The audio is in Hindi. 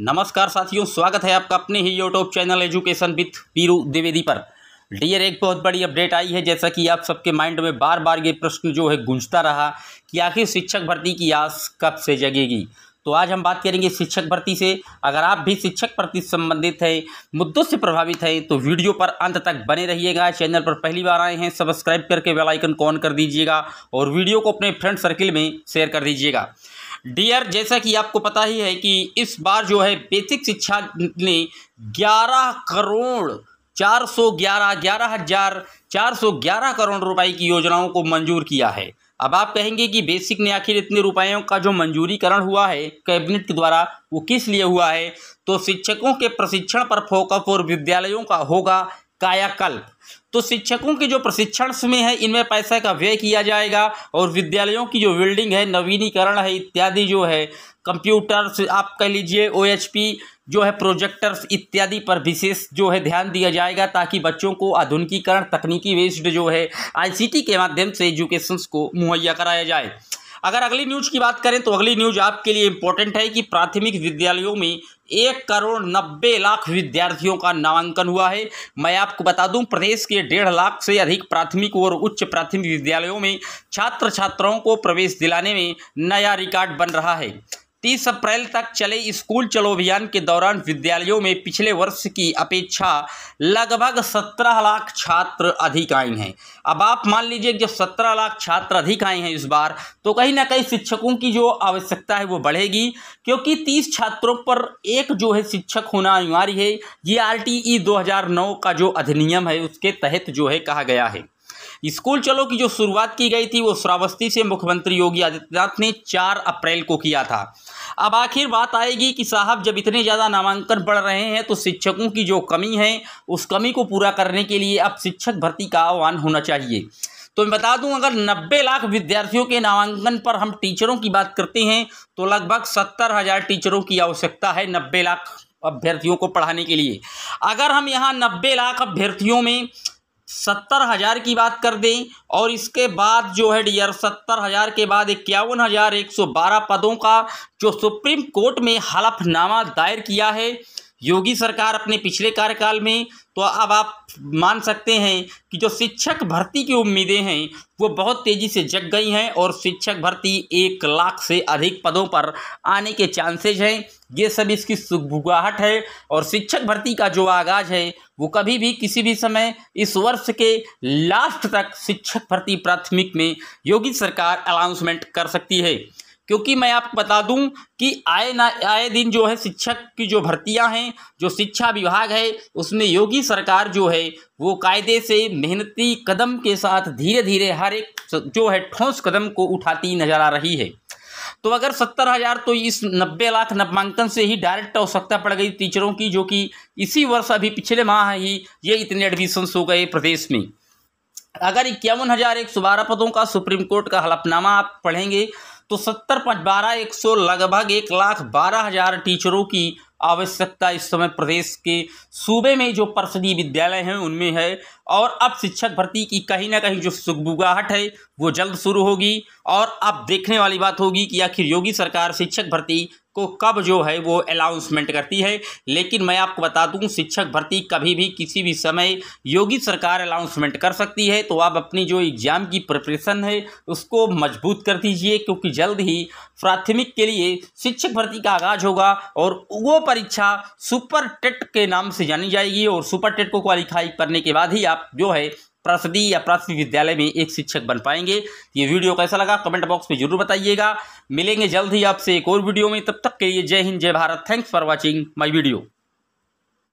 नमस्कार साथियों, स्वागत है आपका अपने ही YouTube channel education with Piru Dwivedi पर। डियर, एक बहुत बड़ी अपडेट आई है। जैसा कि आप सबके माइंड में बार बार ये प्रश्न जो है गूंजता रहा कि आखिर शिक्षक भर्ती की आस कब से जगेगी, तो आज हम बात करेंगे शिक्षक भर्ती से। अगर आप भी शिक्षक भर्ती से संबंधित है, मुद्दों से प्रभावित है, तो वीडियो पर अंत तक बने रहिएगा। चैनल पर पहली बार आए हैं, सब्सक्राइब करके बेल आइकन को ऑन कर दीजिएगा और वीडियो को अपने फ्रेंड सर्किल में शेयर कर दीजिएगा। डियर, जैसा कि आपको पता ही है कि इस बार जो है बेसिक शिक्षा ने 11,411,411 करोड़ रुपए की योजनाओं को मंजूर किया है। अब आप कहेंगे कि बेसिक ने आखिर इतने रुपयों का जो मंजूरीकरण हुआ है कैबिनेट के द्वारा, वो किस लिए हुआ है? तो शिक्षकों के प्रशिक्षण पर फोकस और विद्यालयों का होगा कायाकल्प। तो शिक्षकों के जो प्रशिक्षण में है, इनमें पैसा का व्यय किया जाएगा और विद्यालयों की जो बिल्डिंग है, नवीनीकरण है इत्यादि जो है, कंप्यूटर्स आप कह लीजिए, OHP जो है, प्रोजेक्टर्स इत्यादि पर विशेष जो है ध्यान दिया जाएगा ताकि बच्चों को आधुनिकीकरण तकनीकी बेस्ड जो है ICT के माध्यम से एजुकेशंस को मुहैया कराया जाए। अगर अगली न्यूज़ की बात करें तो अगली न्यूज़ आपके लिए इम्पोर्टेंट है कि प्राथमिक विद्यालयों में 1,90,00,000 विद्यार्थियों का नामांकन हुआ है। मैं आपको बता दूं, प्रदेश के 1,50,000 से अधिक प्राथमिक और उच्च प्राथमिक विद्यालयों में छात्र छात्राओं को प्रवेश दिलाने में नया रिकॉर्ड बन रहा है। 30 अप्रैल तक चले स्कूल चलो अभियान के दौरान विद्यालयों में पिछले वर्ष की अपेक्षा लगभग 17,00,000 छात्र अधिक आए हैं। अब आप मान लीजिए जब 17,00,000 छात्र अधिक आए हैं इस बार, तो कहीं ना कहीं शिक्षकों की जो आवश्यकता है वो बढ़ेगी, क्योंकि 30 छात्रों पर एक जो है शिक्षक होना अनिवार्य है। GRTI 2009 का जो अधिनियम है उसके तहत जो है कहा गया है। स्कूल चलो की जो शुरुआत की गई थी वो श्रावस्ती से मुख्यमंत्री योगी आदित्यनाथ ने 4 अप्रैल को किया था। अब आखिर बात आएगी कि साहब जब इतने ज़्यादा नामांकन बढ़ रहे हैं तो शिक्षकों की जो कमी है उस कमी को पूरा करने के लिए अब शिक्षक भर्ती का आह्वान होना चाहिए। तो मैं बता दूं, अगर 90,00,000 विद्यार्थियों के नामांकन पर हम टीचरों की बात करते हैं तो लगभग 70,000 टीचरों की आवश्यकता है 90,00,000 अभ्यर्थियों को पढ़ाने के लिए। अगर हम यहाँ 90,00,000 अभ्यर्थियों में 70,000 की बात कर दें और इसके बाद जो है डियर 70,000 के बाद 51,112 पदों का जो सुप्रीम कोर्ट में हलफनामा दायर किया है योगी सरकार अपने पिछले कार्यकाल में, तो अब आप मान सकते हैं कि जो शिक्षक भर्ती की उम्मीदें हैं वो बहुत तेज़ी से जग गई हैं और शिक्षक भर्ती 1,00,000 से अधिक पदों पर आने के चांसेज हैं। ये सब इसकी सुगबुगाहट है और शिक्षक भर्ती का जो आगाज़ है वो कभी भी किसी भी समय इस वर्ष के लास्ट तक शिक्षक भर्ती प्राथमिक में योगी सरकार अनाउंसमेंट कर सकती है, क्योंकि मैं आपको बता दूं कि आए दिन जो है शिक्षक की जो भर्तियां हैं, जो शिक्षा विभाग है उसमें योगी सरकार जो है वो कायदे से मेहनती कदम के साथ धीरे धीरे हर एक जो है ठोस कदम को उठाती नजर आ रही है। तो अगर 70,000 तो इस 90,00,000 नामांकन से ही डायरेक्ट आवश्यकता पड़ गई टीचरों की, जो कि इसी वर्ष अभी पिछले माह ही ये इतने एडमिशन्स हो गए प्रदेश में। अगर 51,112 पदों का सुप्रीम कोर्ट का हलफनामा आप पढ़ेंगे तो 70,512,100 लगभग 1,12,000 टीचरों की आवश्यकता इस समय प्रदेश के सूबे में जो परिषदीय विद्यालय हैं उनमें है। और अब शिक्षक भर्ती की कहीं ना कहीं जो सुगबुगाहट है वो जल्द शुरू होगी और अब देखने वाली बात होगी कि आखिर योगी सरकार शिक्षक भर्ती को कब जो है वो अनाउंसमेंट करती है। लेकिन मैं आपको बता दूं, शिक्षक भर्ती कभी भी किसी भी समय योगी सरकार अनाउंसमेंट कर सकती है। तो आप अपनी जो एग्ज़ाम की प्रिपरेशन है उसको मजबूत कर दीजिए, क्योंकि जल्द ही प्राथमिक के लिए शिक्षक भर्ती का आगाज़ होगा और वो परीक्षा सुपर टेट के नाम से जानी जाएगी और सुपर टेट को क्वालिफाई करने के बाद ही आप जो है प्राथमिक या प्राथमिक विद्यालय में एक शिक्षक बन पाएंगे। ये वीडियो कैसा लगा कमेंट बॉक्स में जरूर बताइएगा। मिलेंगे जल्द ही आपसे एक और वीडियो में, तब तक के लिए जय हिंद, जय Bharat. Thanks for watching my video.